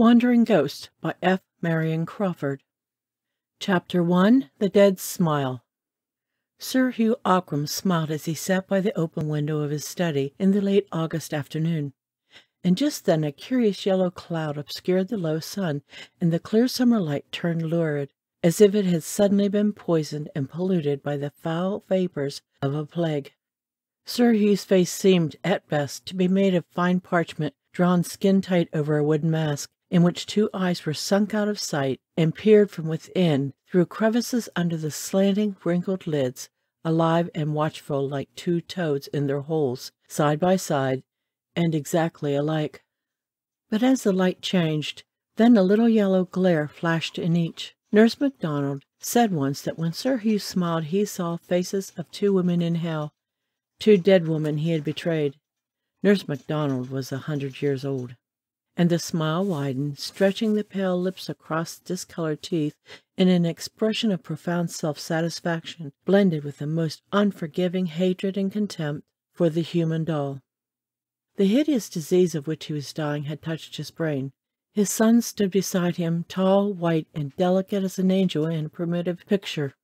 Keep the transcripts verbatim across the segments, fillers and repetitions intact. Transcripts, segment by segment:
Wandering Ghost by F. Marion Crawford. Chapter one. The Dead Smile. Sir Hugh Ockram smiled as he sat by the open window of his study in the late August afternoon, and just then a curious yellow cloud obscured the low sun, and the clear summer light turned lurid, as if it had suddenly been poisoned and polluted by the foul vapours of a plague. Sir Hugh's face seemed, at best, to be made of fine parchment drawn skin-tight over a wooden mask, in which two eyes were sunk out of sight and peered from within through crevices under the slanting, wrinkled lids, alive and watchful like two toads in their holes, side by side, and exactly alike. But as the light changed, then a little yellow glare flashed in each. Nurse MacDonald said once that when Sir Hugh smiled he saw faces of two women in hell, two dead women he had betrayed. Nurse MacDonald was a hundred years old. And the smile widened, stretching the pale lips across discolored teeth in an expression of profound self-satisfaction, blended with the most unforgiving hatred and contempt for the human doll. The hideous disease of which he was dying had touched his brain. His son stood beside him, tall, white, and delicate as an angel in a primitive picture.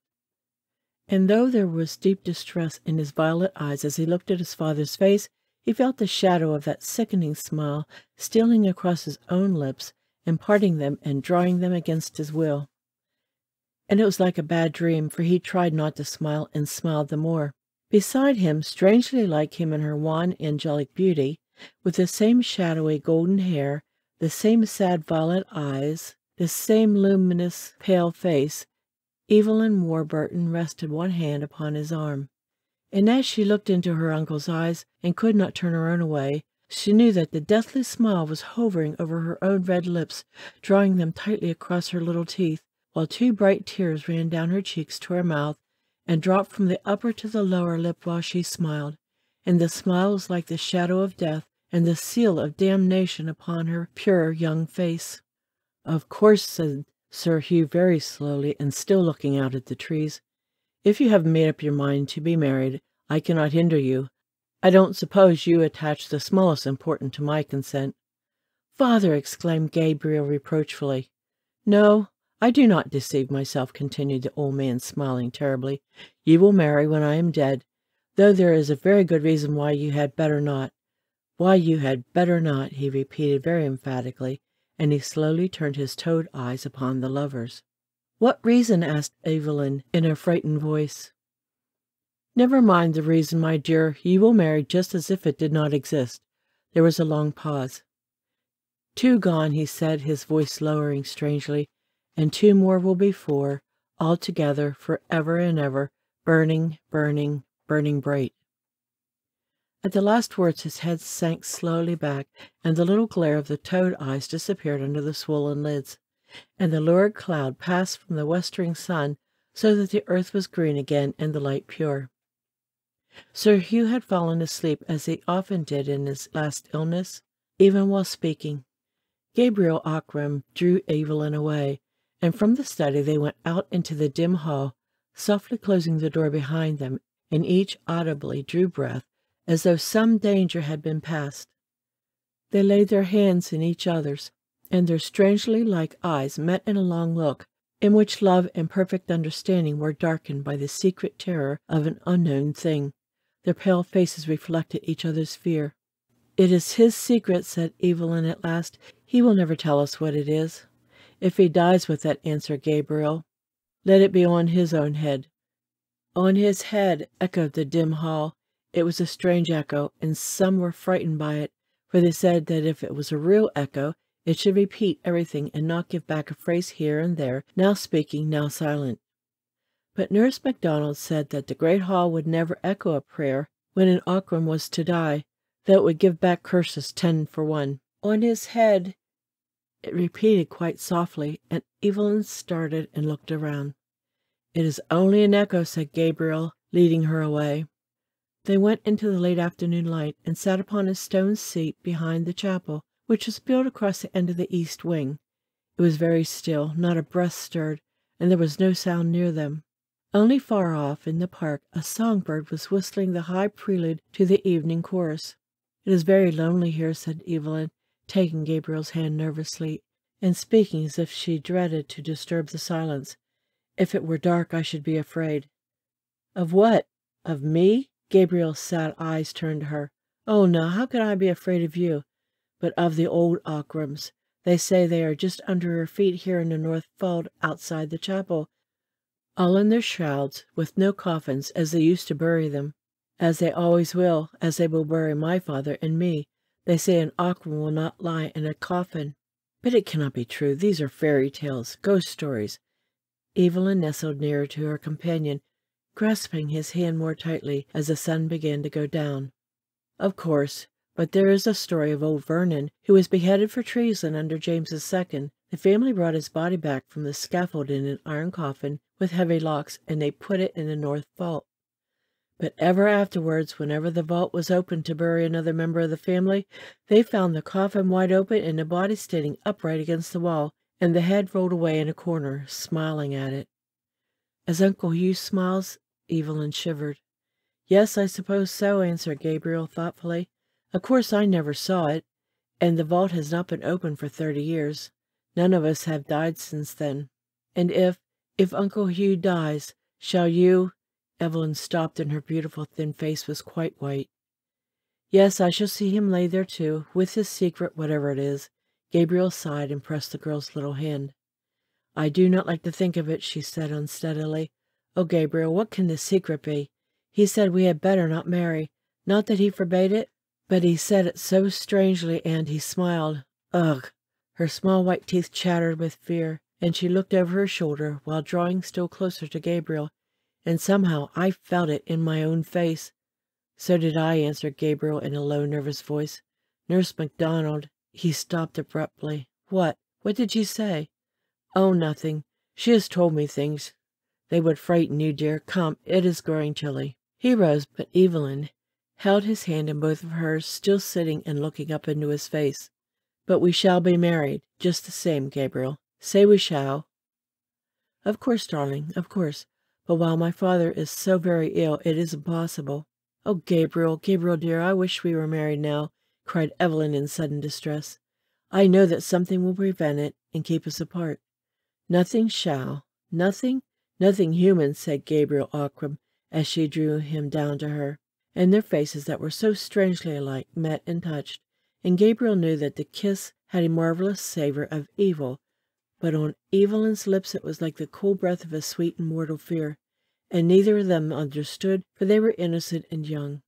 And though there was deep distress in his violet eyes as he looked at his father's face, he felt the shadow of that sickening smile stealing across his own lips and parting them and drawing them against his will. And it was like a bad dream, for he tried not to smile and smiled the more. Beside him, strangely like him in her wan, angelic beauty, with the same shadowy golden hair, the same sad violet eyes, the same luminous pale face, Evelyn Warburton rested one hand upon his arm. And as she looked into her uncle's eyes and could not turn her own away, she knew that the deathly smile was hovering over her own red lips, drawing them tightly across her little teeth, while two bright tears ran down her cheeks to her mouth and dropped from the upper to the lower lip while she smiled. And the smile was like the shadow of death and the seal of damnation upon her pure young face. "Of course," said Sir Hugh very slowly and still looking out at the trees, "if you have made up your mind to be married, I cannot hinder you. I don't suppose you attach the smallest importance to my consent." "Father!" exclaimed Gabriel reproachfully. "No, I do not deceive myself," continued the old man, smiling terribly. "You will marry when I am dead, though there is a very good reason why you had better not. Why you had better not," he repeated very emphatically, and he slowly turned his toad eyes upon the lovers. "What reason?" asked Evelyn in a frightened voice. "Never mind the reason, my dear. You will marry just as if it did not exist." There was a long pause. "Two gone," he said, his voice lowering strangely, "and two more will be four, all together, for ever and ever, burning, burning, burning bright." At the last words his head sank slowly back, and the little glare of the toad eyes disappeared under the swollen lids, and the lurid cloud passed from the westering sun, so that the earth was green again and the light pure. Sir Hugh had fallen asleep, as he often did in his last illness, even while speaking. Gabriel Ockram drew Evelyn away, and from the study they went out into the dim hall, softly closing the door behind them, and each audibly drew breath, as though some danger had been passed. They laid their hands in each other's, and their strangely like eyes met in a long look, in which love and perfect understanding were darkened by the secret terror of an unknown thing. Their pale faces reflected each other's fear. "It is his secret," said Evelyn at last. "He will never tell us what it is." "If he dies with that," answered Gabriel, "let it be on his own head." "On his head," echoed the dim hall. It was a strange echo, and some were frightened by it, for they said that if it was a real echo, it should repeat everything and not give back a phrase here and there, now speaking, now silent. But Nurse MacDonald said that the great hall would never echo a prayer when an Ockram was to die, though it would give back curses ten for one. "On his head," it repeated quite softly, and Evelyn started and looked around. "It is only an echo," said Gabriel, leading her away. They went into the late afternoon light and sat upon a stone seat behind the chapel, which was built across the end of the east wing. It was very still, not a breath stirred, and there was no sound near them. Only far off, in the park, a songbird was whistling the high prelude to the evening chorus. "It is very lonely here," said Evelyn, taking Gabriel's hand nervously. and speaking as if she dreaded to disturb the silence. If it were dark, I should be afraid. Of what? Of me? Gabriel's sad eyes turned to her. Oh, no, how could I be afraid of you? But of the old Ockrams. They say they are just under your feet here in the North Fold, outside the chapel, all in their shrouds, with no coffins, as they used to bury them, as they always will, as they will bury my father and me. They say an Ockram will not lie in a coffin. But it cannot be true. These are fairy tales, ghost stories. Evelyn nestled nearer to her companion, grasping his hand more tightly as the sun began to go down. Of course, but there is a story of old Vernon, who was beheaded for treason under James the Second. The family brought his body back from the scaffold in an iron coffin with heavy locks, and they put it in the North Vault. But ever afterwards, whenever the vault was opened to bury another member of the family, they found the coffin wide open and the body standing upright against the wall, and the head rolled away in a corner, smiling at it. As Uncle Hugh smiles, Evelyn shivered. Yes, I suppose so, answered Gabriel thoughtfully. Of course I never saw it, and the vault has not been opened for thirty years. None of us have died since then. And if, if Uncle Hugh dies, shall you— Evelyn stopped, and her beautiful thin face was quite white. Yes, I shall see him lay there too, with his secret, whatever it is. Gabriel sighed and pressed the girl's little hand. I do not like to think of it, she said unsteadily. Oh, Gabriel, what can the secret be? He said we had better not marry. Not that he forbade it, but he said it so strangely, and he smiled. Ugh! Her small white teeth chattered with fear, and she looked over her shoulder while drawing still closer to Gabriel. And somehow I felt it in my own face. So did I, answered Gabriel in a low, nervous voice. Nurse MacDonald— he stopped abruptly. What? What did she say? Oh, nothing. She has told me things. They would frighten you, dear. Come, it is growing chilly. He rose, but Evelyn held his hand in both of hers, still sitting and looking up into his face. But we shall be married, just the same, Gabriel. Say we shall. Of course, darling, of course. But while my father is so very ill, it is impossible. Oh, Gabriel, Gabriel, dear, I wish we were married now, cried Evelyn in sudden distress. I know that something will prevent it and keep us apart. Nothing shall. Nothing? Nothing human, said Gabriel Ockram, as she drew him down to her, and their faces that were so strangely alike met and touched, and Gabriel knew that the kiss had a marvellous savour of evil, but on Evelyn's lips it was like the cool breath of a sweet and mortal fear, and neither of them understood, for they were innocent and young.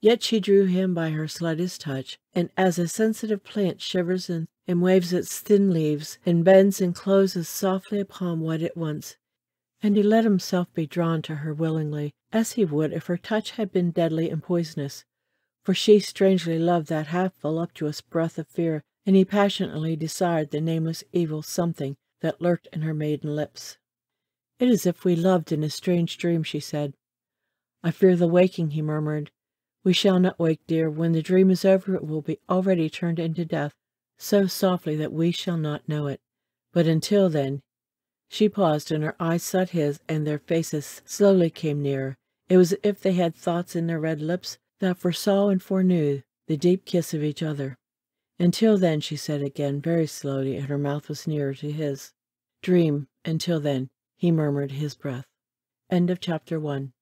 Yet she drew him by her slightest touch, and as a sensitive plant shivers and, and waves its thin leaves, and bends and closes softly upon what it wants, and he let himself be drawn to her willingly, as he would if her touch had been deadly and poisonous, for she strangely loved that half-voluptuous breath of fear, and he passionately desired the nameless evil something that lurked in her maiden lips. It is as if we loved in a strange dream, she said. I fear the waking, he murmured. We shall not wake, dear. When the dream is over, it will be already turned into death, so softly that we shall not know it. But until then— She paused, and her eyes sought his, and their faces slowly came nearer. It was as if they had thoughts in their red lips that foresaw and foreknew the deep kiss of each other. Until then, she said again, very slowly, and her mouth was nearer to his. Dream, until then, he murmured his breath. End of chapter one.